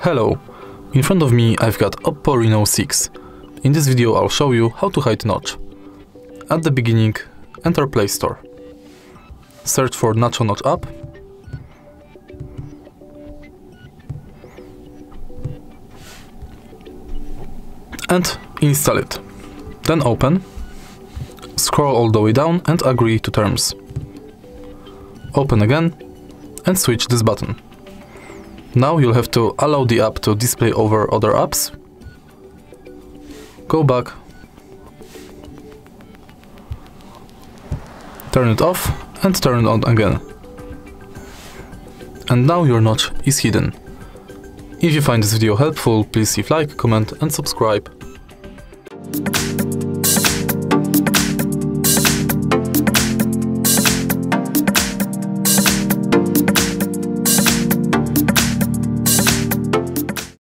Hello! In front of me I've got Oppo Reno6. In this video I'll show you how to hide Notch. At the beginning, enter Play Store. Search for Nacho Notch app. And install it. Then open. Scroll all the way down and agree to terms. Open again and switch this button. Now you'll have to allow the app to display over other apps. Go back. Turn it off and turn it on again. And now your Notch is hidden. If you find this video helpful, please leave a like, comment and subscribe.